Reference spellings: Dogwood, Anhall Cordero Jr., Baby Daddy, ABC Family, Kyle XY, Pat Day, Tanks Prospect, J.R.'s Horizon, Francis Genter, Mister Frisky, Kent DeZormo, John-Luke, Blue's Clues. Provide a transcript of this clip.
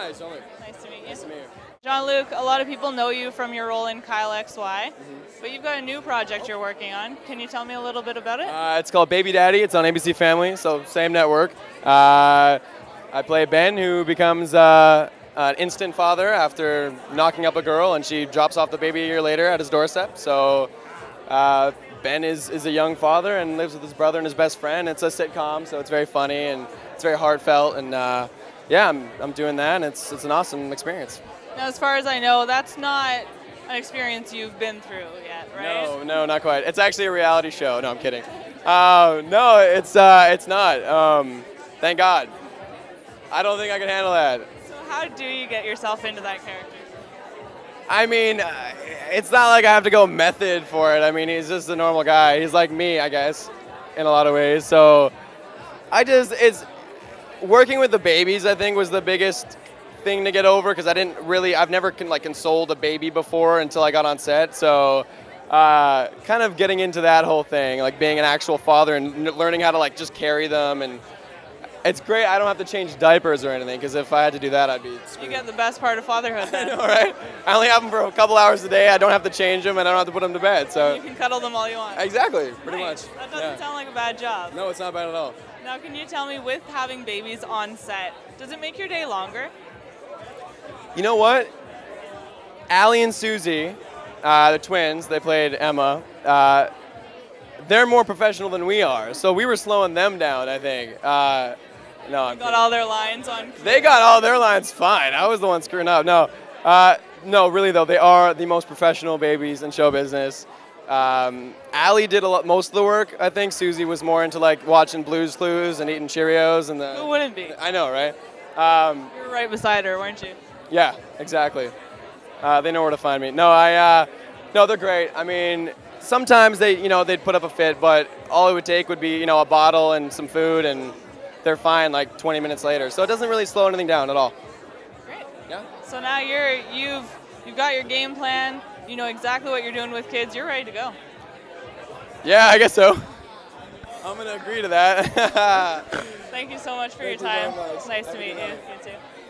Hi, John-Luke. Nice to meet you. Nice to meet you. John-Luke, a lot of people know you from your role in Kyle XY, but you've got a new project you're working on. Can you tell me a little bit about it? It's called Baby Daddy. It's on ABC Family, so same network. I play Ben, who becomes an instant father after knocking up a girl, and she drops off the baby a year later at his doorstep. So Ben is a young father and lives with his brother and his best friend. It's a sitcom, so it's very funny and it's very heartfelt. And yeah, I'm doing that, and it's an awesome experience. Now, as far as I know, that's not an experience you've been through yet, right? No, not quite. It's actually a reality show. No, I'm kidding. No, it's not. Thank God. I don't think I can handle that. So how do you get yourself into that character? I mean, it's not like I have to go method for it. I mean, he's just a normal guy. He's like me, I guess, in a lot of ways. So it's working with the babies, I think, was the biggest thing to get over, because I've never consoled a baby before until I got on set. So kind of getting into that whole thing, like being an actual father and learning how to just carry them. And it's great. I don't have to change diapers or anything, because if I had to do that, I'd be screwed. You get the best part of fatherhood then. I know, right? I only have them for a couple hours a day. I don't have to change them, and I don't have to put them to bed. So you can cuddle them all you want. Exactly, pretty much. That doesn't sound like a bad job. No, it's not bad at all. Now, can you tell me, with having babies on set, does it make your day longer? You know what? Allie and Susie, the twins, they played Emma. They're more professional than we are, so we were slowing them down, I think. No, they got all their lines on. They got all their lines fine. I was the one screwing up. No, no, really though, they are the most professional babies in show business. Allie did most of the work. I think Susie was more into watching Blue's Clues and eating Cheerios and the. Who wouldn't be? I know, right? You were right beside her, weren't you? Yeah, exactly. They know where to find me. No, no, they're great. I mean, sometimes they'd put up a fit, but all it would take would be a bottle and some food and. They're fine 20 minutes later, so it doesn't really slow anything down at all. Great. Yeah. So now you've got your game plan. You know exactly what you're doing with kids. You're ready to go. Yeah, I guess so. I'm gonna agree to that. Thank you so much for your time. It's nice to meet you. You too.